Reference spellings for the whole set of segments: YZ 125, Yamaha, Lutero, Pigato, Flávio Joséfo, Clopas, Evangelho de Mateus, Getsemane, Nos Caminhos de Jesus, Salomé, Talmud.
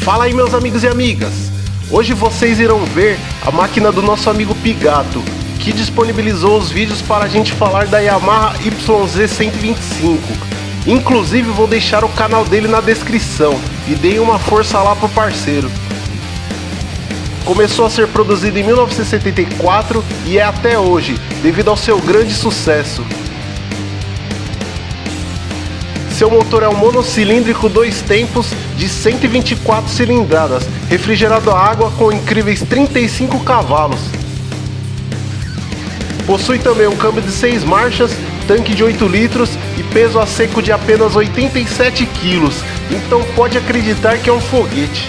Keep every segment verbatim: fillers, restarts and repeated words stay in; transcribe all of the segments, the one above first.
Fala aí, meus amigos e amigas! Hoje vocês irão ver a máquina do nosso amigo Pigato, que disponibilizou os vídeos para a gente falar da Yamaha Y Z cento e vinte e cinco. Inclusive vou deixar o canal dele na descrição e deem uma força lá pro parceiro. Começou a ser produzido em mil novecentos e setenta e quatro e é até hoje, devido ao seu grande sucesso. Seu motor é um monocilíndrico dois tempos de cento e vinte e quatro cilindradas, refrigerado a água com incríveis trinta e cinco cavalos. Possui também um câmbio de seis marchas, tanque de oito litros e peso a seco de apenas oitenta e sete quilos, então pode acreditar que é um foguete.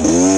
Wow.